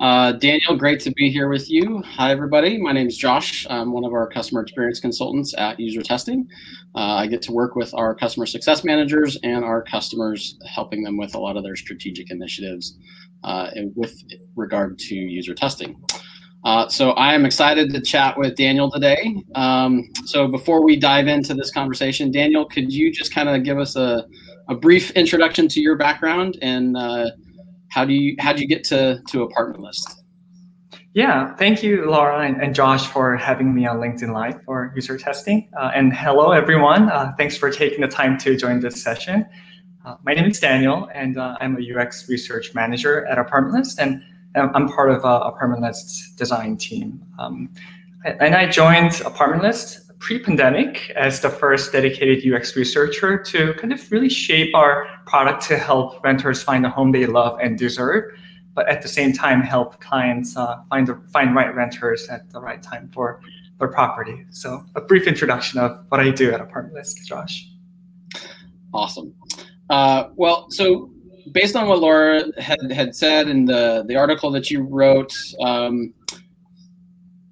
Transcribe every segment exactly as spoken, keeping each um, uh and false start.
Uh, Daniel, great to be here with you. Hi, everybody. My name's Josh. I'm one of our customer experience consultants at UserTesting. Uh, I get to work with our customer success managers and our customers, helping them with a lot of their strategic initiatives uh, with regard to UserTesting. Uh, so I am excited to chat with Daniel today. Um, so before we dive into this conversation, Daniel, could you just kind of give us a, a brief introduction to your background and uh, how do you how do you get to to Apartment List? Yeah, thank you, Laura and, and Josh, for having me on LinkedIn Live for UserTesting. Uh, and hello, everyone. Uh, thanks for taking the time to join this session. Uh, my name is Daniel, and uh, I'm a U X research manager at Apartment List, and I'm part of uh, Apartment List's design team. Um, and I joined Apartment List pre-pandemic as the first dedicated U X researcher to kind of really shape our product to help renters find the home they love and deserve, but at the same time help clients uh, find the find right renters at the right time for their property. So a brief introduction of what I do at Apartment List, Josh. Awesome. Uh, well, so based on what Laura had, had said in the, the article that you wrote, um,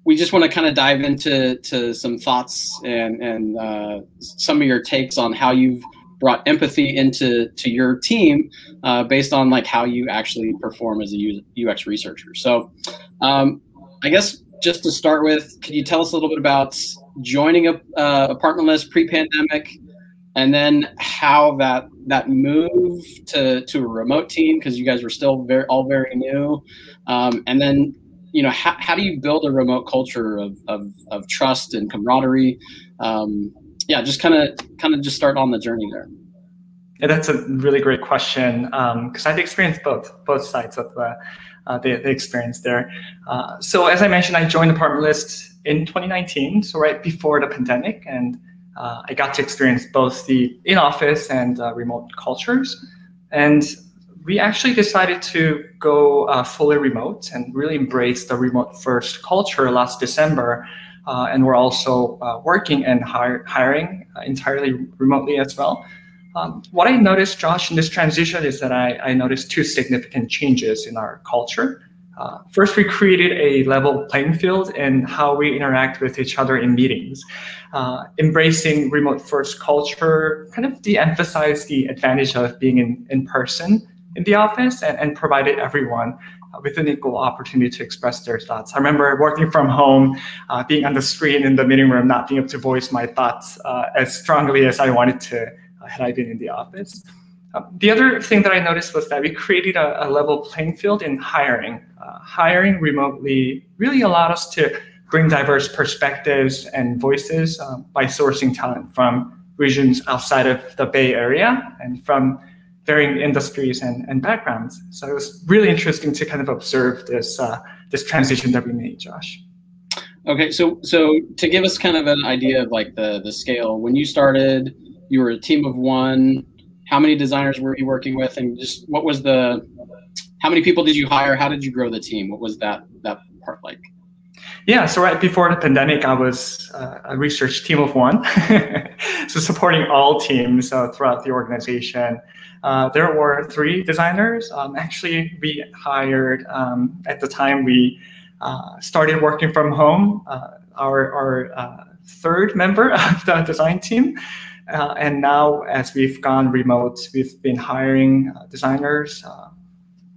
we just want to kind of dive into to some thoughts and, and uh, some of your takes on how you've brought empathy into to your team uh, based on like how you actually perform as a U X researcher. So um, I guess just to start with, can you tell us a little bit about joining a, uh, Apartment List pre-pandemic, and then how that that move to to a remote team, because you guys were still very all very new, um, and then you know how how do you build a remote culture of of, of trust and camaraderie? Um, yeah, just kind of kind of just start on the journey there. Yeah, that's a really great question because um, I've experienced both both sides of the uh, the, the experience there. Uh, so as I mentioned, I joined Apartment List in twenty nineteen, so right before the pandemic, and Uh, I got to experience both the in-office and uh, remote cultures. And we actually decided to go uh, fully remote and really embrace the remote first culture last December. Uh, and we're also uh, working and hire, hiring uh, entirely remotely as well. Um, what I noticed, Josh, in this transition is that I, I noticed two significant changes in our culture. Uh, first, we created a level playing field in how we interact with each other in meetings. Uh, embracing remote-first culture kind of de-emphasized the advantage of being in, in person in the office and, and provided everyone with an equal opportunity to express their thoughts. I remember working from home, uh, being on the screen in the meeting room, not being able to voice my thoughts uh, as strongly as I wanted to uh, had I been in the office. The other thing that I noticed was that we created a, a level playing field in hiring. Uh, hiring remotely really allowed us to bring diverse perspectives and voices uh, by sourcing talent from regions outside of the Bay Area and from varying industries and, and backgrounds. So it was really interesting to kind of observe this, uh, this transition that we made, Josh. Okay, so, so to give us kind of an idea of like the, the scale, when you started, you were a team of one. How many designers were you working with, and just what was the, how many people did you hire? How did you grow the team? What was that that part like? Yeah, so right before the pandemic, I was uh, a research team of one, so supporting all teams uh, throughout the organization. Uh, there were three designers. Um, actually, we hired, um, at the time we uh, started working from home, uh, our, our uh, third member of the design team. Uh, and now, as we've gone remote, we've been hiring uh, designers uh,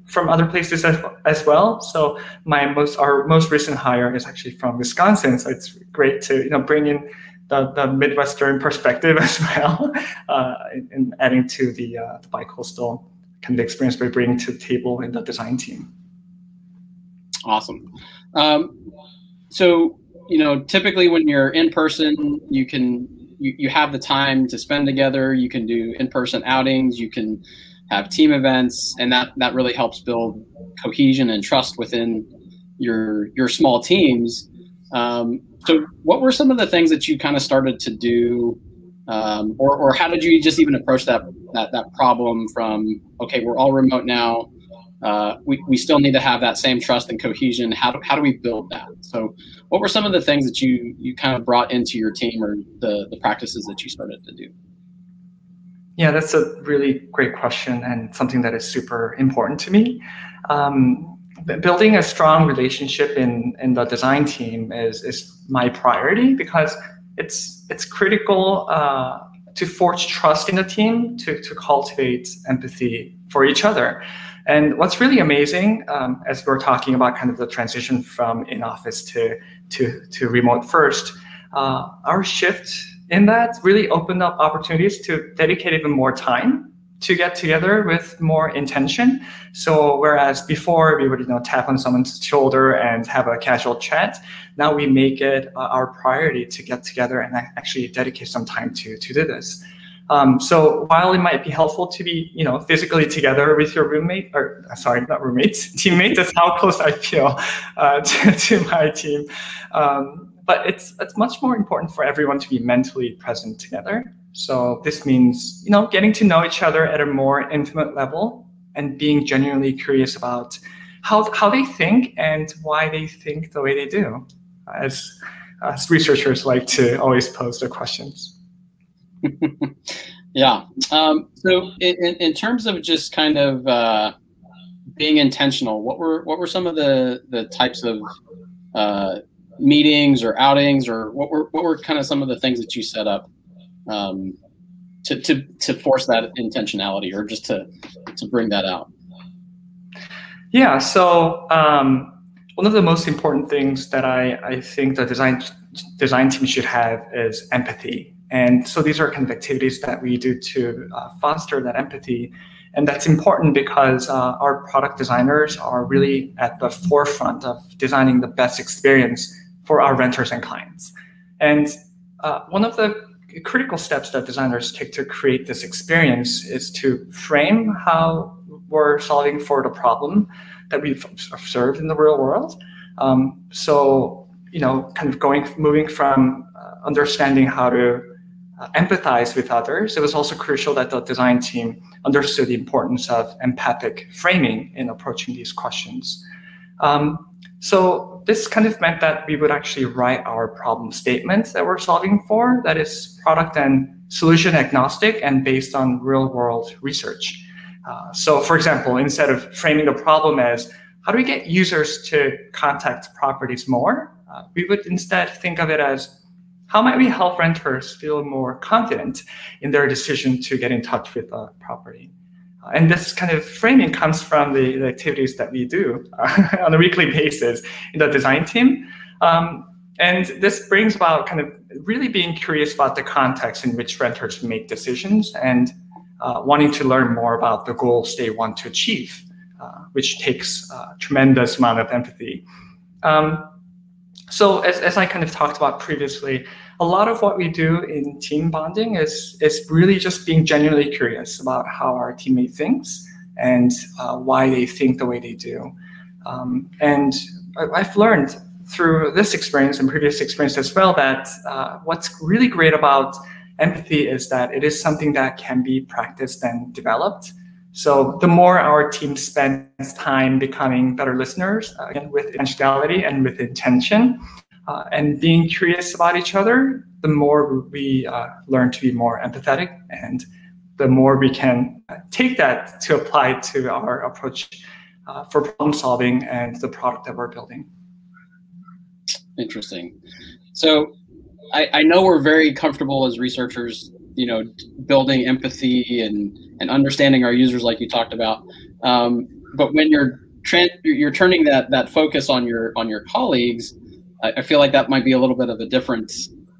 from other places as, as well. So my most, our most recent hire is actually from Wisconsin. So it's great to you know bring in the, the Midwestern perspective as well, uh, and adding to the, uh, the bi-coastal kind of experience we're bringing to the table in the design team. Awesome. Um, so you know, typically when you're in person, you can. You, you have the time to spend together. You can do in-person outings. You can have team events, and that that really helps build cohesion and trust within your your small teams. Um, so, what were some of the things that you kind of started to do, um, or or how did you just even approach that that that problem? From okay, we're all remote now. Uh, we we still need to have that same trust and cohesion. How do how do we build that? So, what were some of the things that you you kind of brought into your team, or the the practices that you started to do? Yeah, that's a really great question and something that is super important to me. Um, building a strong relationship in, in the design team is, is my priority, because it's, it's critical uh, to forge trust in the team, to, to cultivate empathy for each other. And what's really amazing, um, as we're talking about kind of the transition from in-office to, to, to remote first, uh, our shift in that really opened up opportunities to dedicate even more time to get together with more intention. So whereas before we would, you know, tap on someone's shoulder and have a casual chat, now we make it uh, our priority to get together and actually dedicate some time to, to do this. Um, so while it might be helpful to be, you know, physically together with your roommate, or sorry, not roommates, teammates, that's how close I feel uh, to, to my team. Um, but it's, it's much more important for everyone to be mentally present together. So this means, you know, getting to know each other at a more intimate level and being genuinely curious about how, how they think and why they think the way they do, as, as researchers like to always pose their questions. Yeah. Um, so in, in terms of just kind of uh, being intentional, what were what were some of the, the types of uh, meetings or outings, or what were what were kind of some of the things that you set up um, to, to, to force that intentionality, or just to, to bring that out? Yeah. So um, one of the most important things that I, I think the design design team should have is empathy. And so these are kind of activities that we do to uh, foster that empathy. And that's important because uh, our product designers are really at the forefront of designing the best experience for our renters and clients. And uh, one of the critical steps that designers take to create this experience is to frame how we're solving for the problem that we've observed in the real world. Um, so, you know, kind of going, moving from uh, understanding how to Uh, empathize with others, it was also crucial that the design team understood the importance of empathic framing in approaching these questions. Um, so this kind of meant that we would actually write our problem statements that we're solving for, that is product and solution agnostic and based on real world research. Uh, so for example, instead of framing the problem as how do we get users to contact properties more, uh, we would instead think of it as how might we help renters feel more confident in their decision to get in touch with a property? Uh, and this kind of framing comes from the, the activities that we do uh, on a weekly basis in the design team. Um, and this brings about kind of really being curious about the context in which renters make decisions and uh, wanting to learn more about the goals they want to achieve, uh, which takes a tremendous amount of empathy. Um, So as, as I kind of talked about previously, a lot of what we do in team bonding is, is really just being genuinely curious about how our teammate thinks and uh, why they think the way they do. Um, and I, I've learned through this experience and previous experience as well that uh, what's really great about empathy is that it is something that can be practiced and developed. So the more our team spends time becoming better listeners, uh, again, with intentionality and with intention, uh, and being curious about each other, the more we uh, learn to be more empathetic, and the more we can take that to apply to our approach uh, for problem solving and the product that we're building. Interesting. So I, I know we're very comfortable as researchers, you know, building empathy and, and understanding our users like you talked about. Um, but when you're you're turning that, that focus on your, on your colleagues, I, I feel like that might be a little bit of a different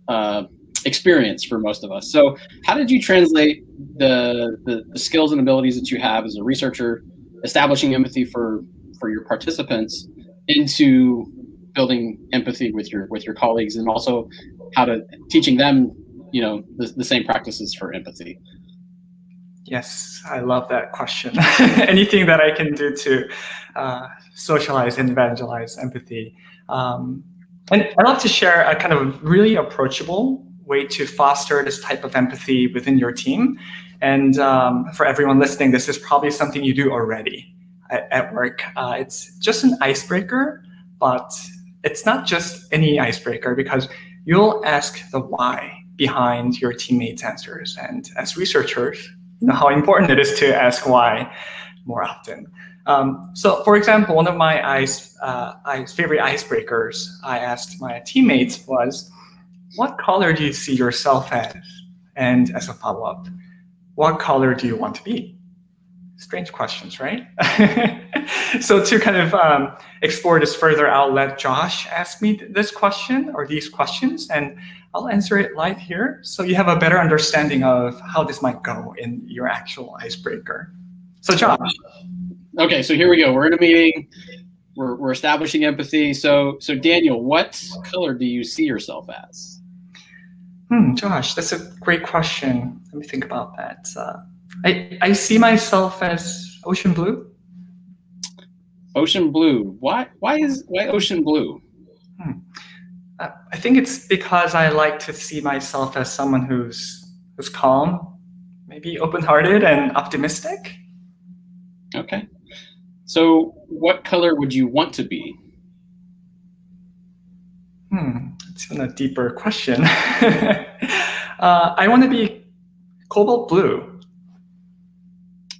uh, experience for most of us. So how did you translate the, the, the skills and abilities that you have as a researcher, establishing empathy for, for your participants, into building empathy with your, with your colleagues, and also how to teaching them, you know, the, the same practices for empathy? Yes, I love that question. Anything that I can do to uh, socialize and evangelize empathy. Um, and I'd love to share a kind of really approachable way to foster this type of empathy within your team. And um, for everyone listening, this is probably something you do already at, at work. Uh, it's just an icebreaker, but it's not just any icebreaker, because you'll ask the why behind your teammates' answers. And as researchers, you know how important it is to ask why. more often. Um, so for example, one of my ice, uh, ice, favorite icebreakers I asked my teammates was, what color do you see yourself as? And as a follow-up, what color do you want to be? Strange questions, right? So to kind of um, explore this further, I'll let Josh ask me this question or these questions, and I'll answer it live here so you have a better understanding of how this might go in your actual icebreaker. So Josh. Okay, so here we go. We're in a meeting. We're, we're establishing empathy. So, so Daniel, what color do you see yourself as? Hmm, Josh, that's a great question. Let me think about that. Uh, I, I see myself as ocean blue. Ocean blue. Why? Why is why ocean blue? Hmm. Uh, I think it's because I like to see myself as someone who's who's calm, maybe open-hearted and optimistic. Okay. So, what color would you want to be? Hmm. It's a deeper question. uh, I want to be cobalt blue.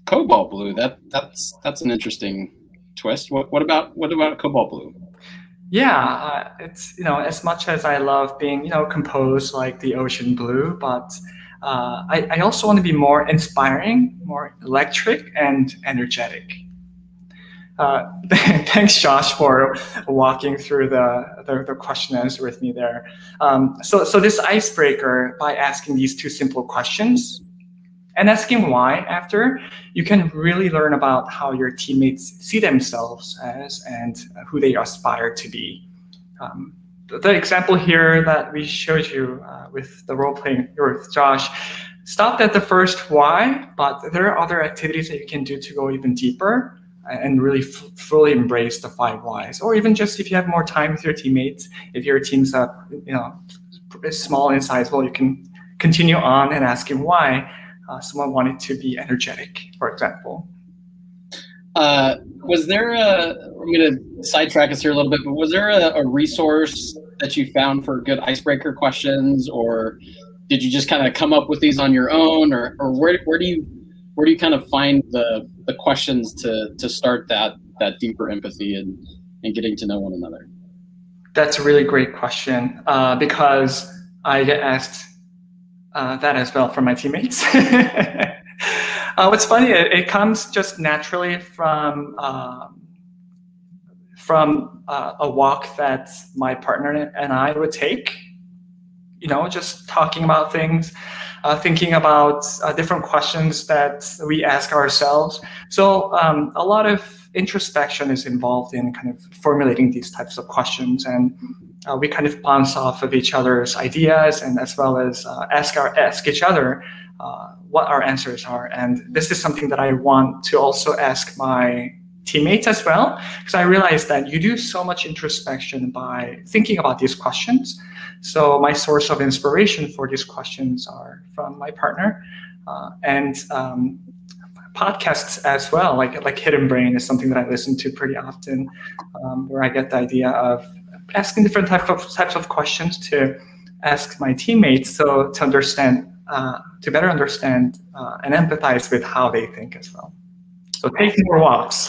Cobalt blue. That that's that's an interesting twist. What what about what about cobalt blue? Yeah, uh, it's you know as much as I love being you know composed like the ocean blue, but uh, I I also want to be more inspiring, more electric, and energetic. Uh, thanks, Josh, for walking through the the, the question and answer with me there. Um, so so this icebreaker, by asking these two simple questions and asking why after, you can really learn about how your teammates see themselves as and who they aspire to be. Um, the example here that we showed you uh, with the role-playing with Josh stopped at the first why, but there are other activities that you can do to go even deeper and really f fully embrace the five whys. Or even just if you have more time with your teammates, if your team's up, you know, small in size, well, you can continue on and ask him why. Uh, someone wanted to be energetic, for example. Uh, was there a, I'm going to sidetrack us here a little bit, but was there a, a resource that you found for good icebreaker questions, or did you just kind of come up with these on your own, or, or where, where do you, where do you kind of find the, the questions to, to start that, that deeper empathy and, and getting to know one another? That's a really great question, uh, because I get asked Uh, that as well from my teammates. uh, what's funny, it, it comes just naturally from uh, from uh, a walk that my partner and I would take. You know, just talking about things, uh, thinking about uh, different questions that we ask ourselves. So um, a lot of introspection is involved in kind of formulating these types of questions, and uh, we kind of bounce off of each other's ideas, and as well as uh, ask our ask each other uh, what our answers are. And this is something that I want to also ask my teammates as well, because I realized that you do so much introspection by thinking about these questions. So my source of inspiration for these questions are from my partner, uh, and um, podcasts as well, like like Hidden Brain is something that I listen to pretty often, um, where I get the idea of asking different type of, types of questions to ask my teammates, so to understand, uh, to better understand uh, and empathize with how they think as well. So take more walks.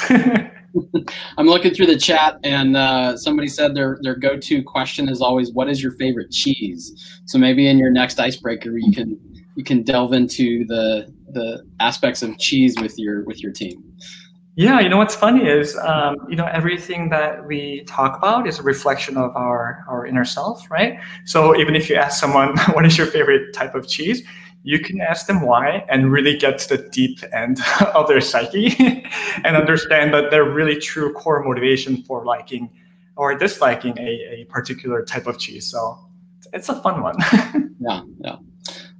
I'm looking through the chat, and uh, somebody said their their go-to question is always, "What is your favorite cheese?" So maybe in your next icebreaker, you can you can delve into the the aspects of cheese with your with your team. Yeah, you know what's funny is um, you know everything that we talk about is a reflection of our our inner self, right? So even if you ask someone what is your favorite type of cheese, you can ask them why and really get to the deep end of their psyche and understand that their really true core motivation for liking or disliking a, a particular type of cheese. So it's a fun one. Yeah, yeah.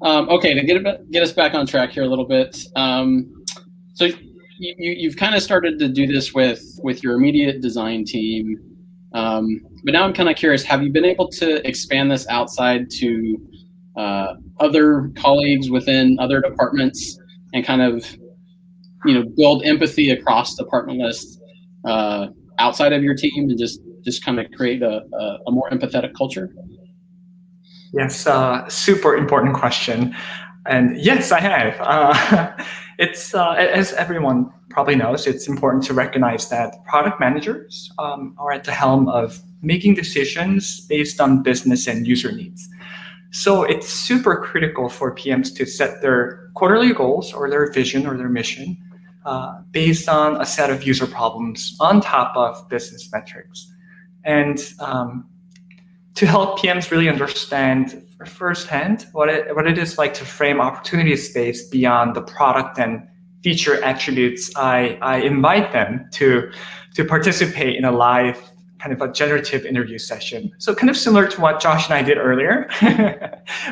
Um, okay, to get, a bit, get us back on track here a little bit. Um, so you, you, you've kind of started to do this with, with your immediate design team, um, but now I'm kind of curious, have you been able to expand this outside to uh, other colleagues within other departments and kind of, you know, build empathy across the department list uh, outside of your team and just, just kind of create a, a, a more empathetic culture? Yes, uh, super important question. And yes, I have. Uh, it's uh, as everyone probably knows, it's important to recognize that product managers um, are at the helm of making decisions based on business and user needs. So it's super critical for P Ms to set their quarterly goals or their vision or their mission uh, based on a set of user problems on top of business metrics. And um, to help P Ms really understand firsthand what it, what it is like to frame opportunity space beyond the product and feature attributes, I, I invite them to, to participate in a live kind of a generative interview session. So kind of similar to what Josh and I did earlier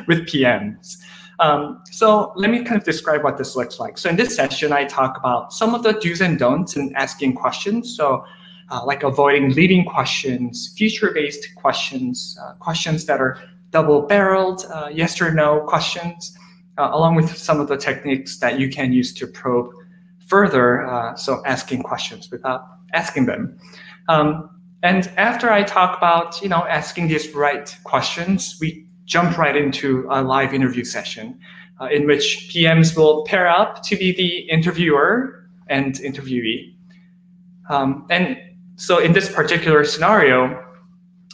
with P Ms. Um, so let me kind of describe what this looks like. So in this session, I talk about some of the do's and don'ts in asking questions. So uh, like avoiding leading questions, feature-based questions, uh, questions that are double-barreled, uh, yes or no questions, uh, along with some of the techniques that you can use to probe further. Uh, so asking questions without asking them. Um, And after I talk about, you know, asking these right questions, we jump right into a live interview session uh, in which P Ms will pair up to be the interviewer and interviewee. Um, and so in this particular scenario,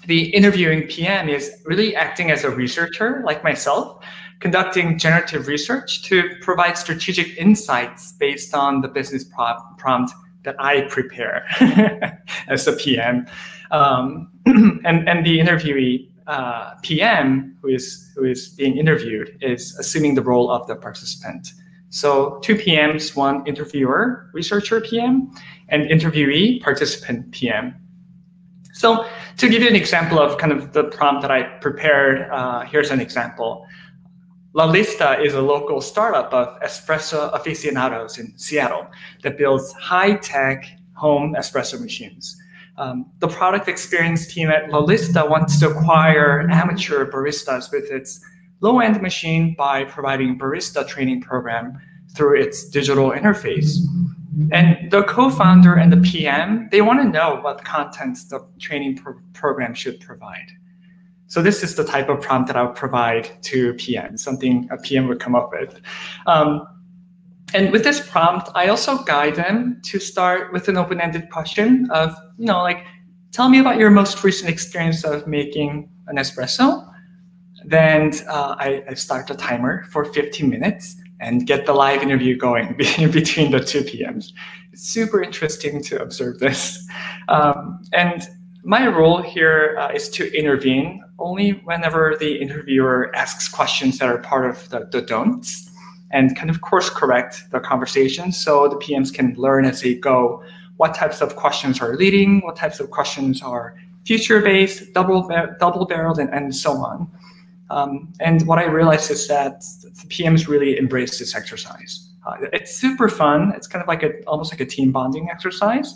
the interviewing P M is really acting as a researcher like myself, conducting generative research to provide strategic insights based on the business prompt that I prepare as a P M, um, and and the interviewee uh, P M who is who is being interviewed is assuming the role of the participant. So two P Ms, one interviewer, researcher P M, and interviewee, participant P M. So to give you an example of kind of the prompt that I prepared, uh, here's an example. La Lista is a local startup of espresso aficionados in Seattle that builds high-tech home espresso machines. Um, the product experience team at La Lista wants to acquire amateur baristas with its low-end machine by providing barista training program through its digital interface. And the co-founder and the P M, they want to know what contents the training pro program should provide. So this is the type of prompt that I'll provide to P M, something a P M would come up with. Um, and with this prompt, I also guide them to start with an open-ended question of, you know, like, tell me about your most recent experience of making an espresso. Then uh, I, I start the timer for fifteen minutes and get the live interview going between the two P Ms. It's super interesting to observe this. Um, and my role here uh, is to intervene only whenever the interviewer asks questions that are part of the, the don'ts and kind of course correct the conversation so the P Ms can learn as they go what types of questions are leading, what types of questions are future-based, double-barreled, double and, and so on. Um, and what I realized is that the P Ms really embrace this exercise. Uh, it's super fun. It's kind of like a, almost like a team bonding exercise.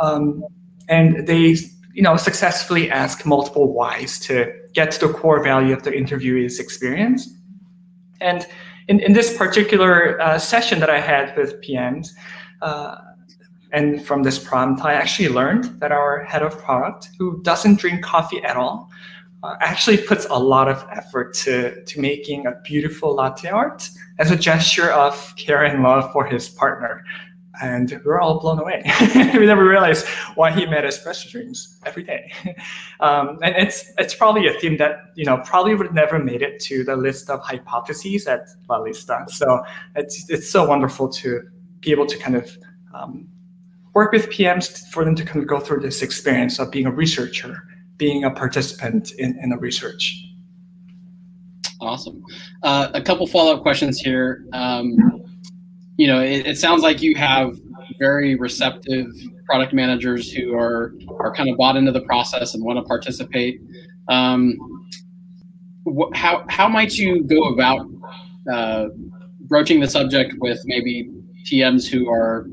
Um, and they you know, successfully ask multiple whys to get to the core value of the interviewee's experience. And in, in this particular uh, session that I had with P Ms, uh, and from this prompt, I actually learned that our head of product, who doesn't drink coffee at all, uh, actually puts a lot of effort to, to making a beautiful latte art as a gesture of care and love for his partner. And we're all blown away. We never realized why he made espresso drinks every day. Um, and it's it's probably a theme that you know probably would never made it to the list of hypotheses at La Lista. So it's it's so wonderful to be able to kind of um, work with P Ms for them to kind of go through this experience of being a researcher, being a participant in in a research. Awesome. Uh, a couple follow-up questions here. Um, You know, it, it sounds like you have very receptive product managers who are, are kind of bought into the process and want to participate. Um, wh how, how might you go about uh, broaching the subject with maybe P Ms who are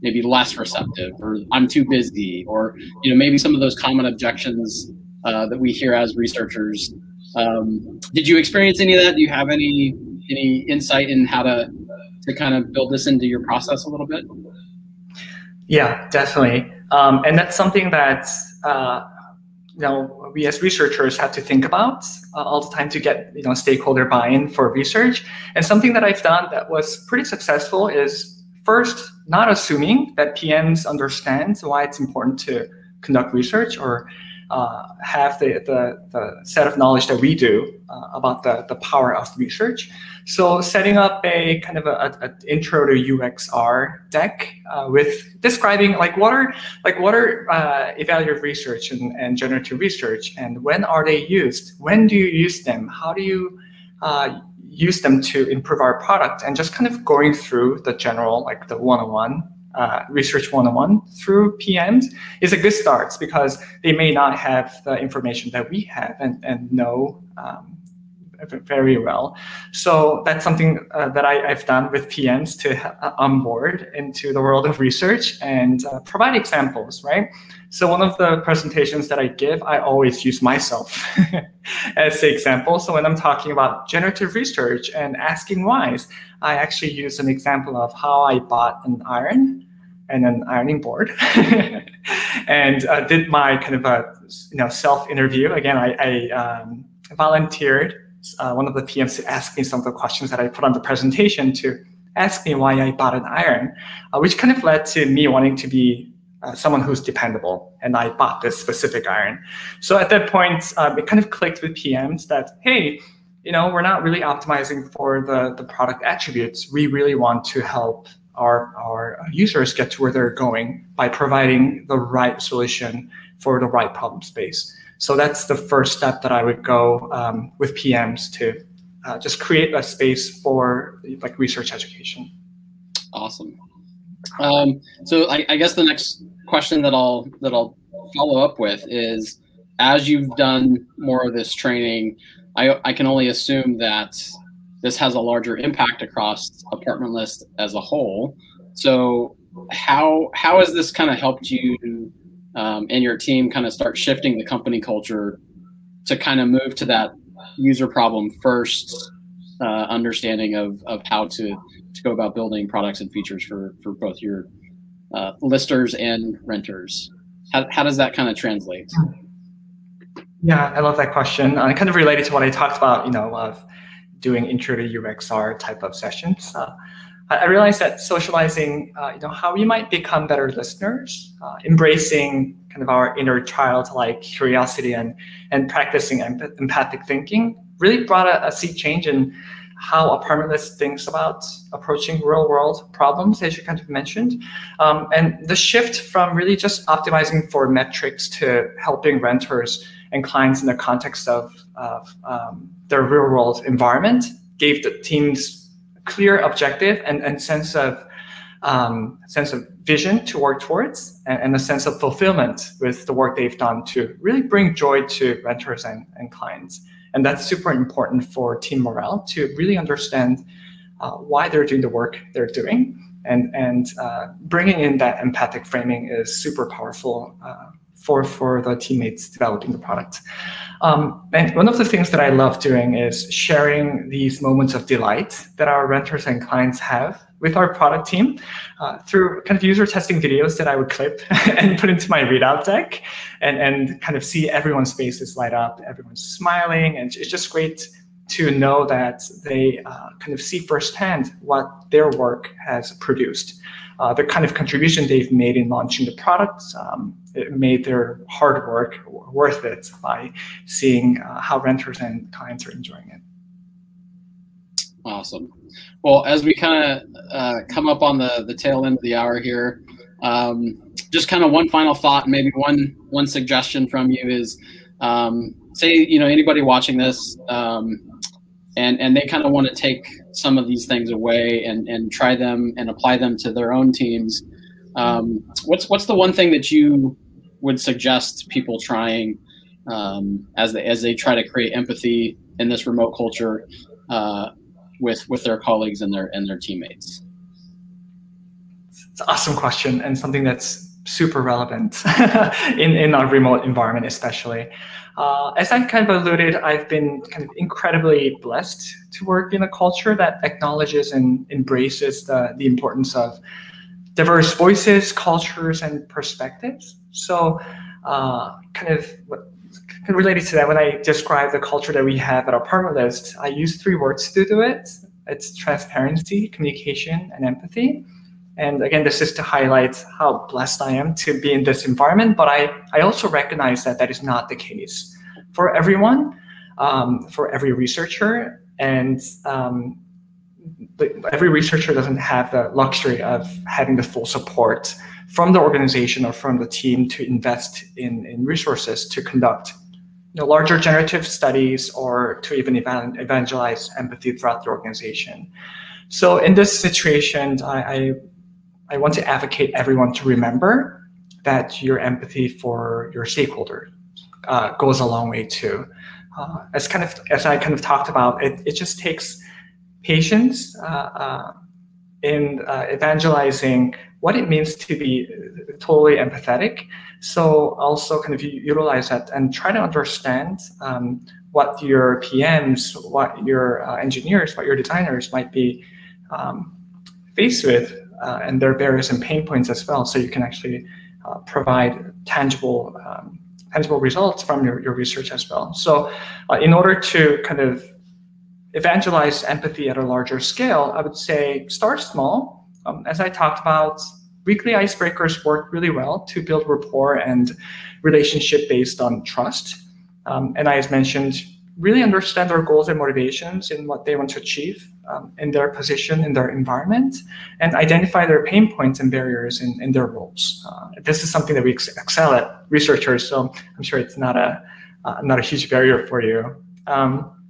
maybe less receptive, or I'm too busy, or, you know, maybe some of those common objections uh, that we hear as researchers? Um, did you experience any of that? Do you have any, any insight in how to to kind of build this into your process a little bit? Yeah, definitely. Um, and that's something that uh, you know, we as researchers have to think about uh, all the time to get, you know, stakeholder buy-in for research. And something that I've done that was pretty successful is first, not assuming that P Ms understand why it's important to conduct research or uh, have the, the, the set of knowledge that we do uh, about the, the power of research. So setting up a kind of an intro to U X R deck uh, with describing like what are, like what are uh, evaluative research and, and generative research, and when are they used? When do you use them? How do you uh, use them to improve our product? And just kind of going through the general, like the one oh one. Uh, research one oh one through P Ms is a good start, because they may not have the information that we have and, and know um, very well. So that's something uh, that I, I've done with P Ms to uh, onboard into the world of research and uh, provide examples, right? So one of the presentations that I give, I always use myself as an example. So when I'm talking about generative research and asking whys, I actually use an example of how I bought an iron and an ironing board and uh, did my kind of a you know, self-interview. Again, I, I um, volunteered Uh, one of the P Ms to ask me some of the questions that I put on the presentation to ask me why I bought an iron, uh, which kind of led to me wanting to be uh, someone who's dependable, and I bought this specific iron. So at that point, um, it kind of clicked with P Ms that, hey, you know, we're not really optimizing for the, the product attributes. We really want to help our, our users get to where they're going by providing the right solution for the right problem space. So that's the first step that I would go um, with P Ms to uh, just create a space for like research education. Awesome. Um, so I, I guess the next question that I'll that I'll follow up with is, as you've done more of this training, I, I can only assume that this has a larger impact across Apartment List as a whole. So how how has this kind of helped you Um, and your team kind of start shifting the company culture to kind of move to that user problem first uh, understanding of, of how to, to go about building products and features for, for both your uh, listers and renters? How, how does that kind of translate? Yeah, I love that question. Uh, kind of related to what I talked about, you know, of doing intro to U X R type of sessions. Uh, I realized that socializing, uh, you know, how we might become better listeners, uh, embracing kind of our inner child-like curiosity and and practicing empath empathic thinking, really brought a, a sea change in how Apartment List thinks about approaching real-world problems, as you kind of mentioned, um, and the shift from really just optimizing for metrics to helping renters and clients in the context of, of um, their real-world environment gave the teams clear objective and, and sense of um, sense of vision to work towards, and, and a sense of fulfillment with the work they've done to really bring joy to renters and, and clients. And that's super important for team morale, to really understand uh, why they're doing the work they're doing. And, and uh, bringing in that empathic framing is super powerful uh, for, for the teammates developing the product. Um, and one of the things that I love doing is sharing these moments of delight that our renters and clients have with our product team uh, through kind of user testing videos that I would clip and put into my readout deck, and, and kind of see everyone's faces light up, everyone's smiling. And it's just great to know that they uh, kind of see firsthand what their work has produced, uh, the kind of contribution they've made in launching the product. Um, it made their hard work worth it by seeing uh, how renters and clients are enjoying it. Awesome. Well, as we kind of uh, come up on the, the tail end of the hour here, um, just kind of one final thought, maybe one, one suggestion from you is, um, say, you know, anybody watching this, um, And, and they kind of want to take some of these things away and, and try them and apply them to their own teams. Um, what's, what's the one thing that you would suggest people trying um, as, they, as they try to create empathy in this remote culture uh, with, with their colleagues and their, and their teammates? It's an awesome question, and something that's super relevant in, in our remote environment especially. Uh, as I kind of alluded, I've been kind of incredibly blessed to work in a culture that acknowledges and embraces the, the importance of diverse voices, cultures, and perspectives. So uh, kind of related to that, when I describe the culture that we have at Apartment List, I use three words to do it. It's transparency, communication, and empathy. And again, this is to highlight how blessed I am to be in this environment, but I, I also recognize that that is not the case for everyone, um, for every researcher, and um, every researcher doesn't have the luxury of having the full support from the organization or from the team to invest in, in resources to conduct you know, larger generative studies or to even evangelize empathy throughout the organization. So in this situation, I, I I want to advocate everyone to remember that your empathy for your stakeholder uh, goes a long way too. Uh, as kind of as I kind of talked about, it, it just takes patience uh, uh, in uh, evangelizing what it means to be totally empathetic. So also kind of utilize that and try to understand um, what your P Ms, what your uh, engineers, what your designers might be um, faced with. Uh, and their barriers and pain points as well, so you can actually uh, provide tangible, um, tangible results from your, your research as well. So uh, in order to kind of evangelize empathy at a larger scale, I would say start small. Um, as I talked about, weekly icebreakers work really well to build rapport and relationship based on trust. Um, and I, as mentioned, really understand their goals and motivations in what they want to achieve um, in their position, in their environment, and identify their pain points and barriers in, in their roles. Uh, this is something that we ex excel at, researchers, so I'm sure it's not a, uh, not a huge barrier for you. Um,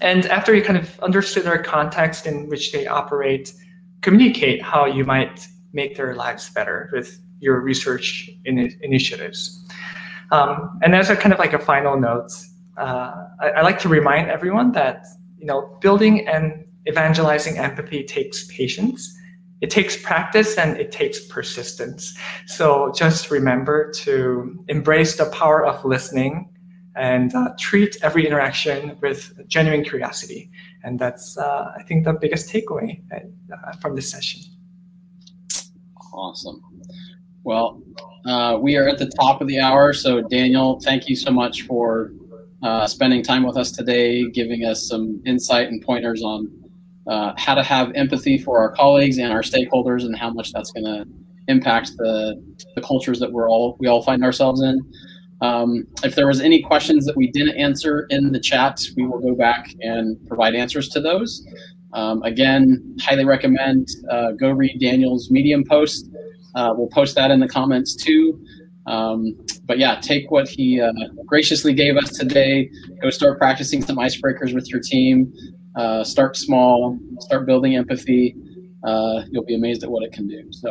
and after you kind of understood their context in which they operate, communicate how you might make their lives better with your research in initiatives. Um, and as a kind of like a final note, Uh, I, I like to remind everyone that you know building and evangelizing empathy takes patience, it takes practice, and it takes persistence. So just remember to embrace the power of listening and uh, treat every interaction with genuine curiosity. And that's, uh, I think, the biggest takeaway at, uh, from this session. Awesome. Well, uh, we are at the top of the hour. So Daniel, thank you so much for Uh, spending time with us today, giving us some insight and pointers on uh, how to have empathy for our colleagues and our stakeholders, and how much that's going to impact the, the cultures that we're all we all find ourselves in. Um, if there was any questions that we didn't answer in the chat, we will go back and provide answers to those. Um, again, highly recommend uh, go read Daniel's Medium post. Uh, we'll post that in the comments too. Um, but yeah, take what he uh, graciously gave us today, go start practicing some icebreakers with your team, uh, start small, start building empathy. Uh, you'll be amazed at what it can do. So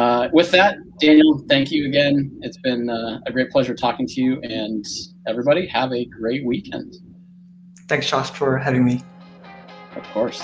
uh, with that, Daniel, thank you again. It's been uh, a great pleasure talking to you, and everybody have a great weekend. Thanks, Josh, for having me. Of course.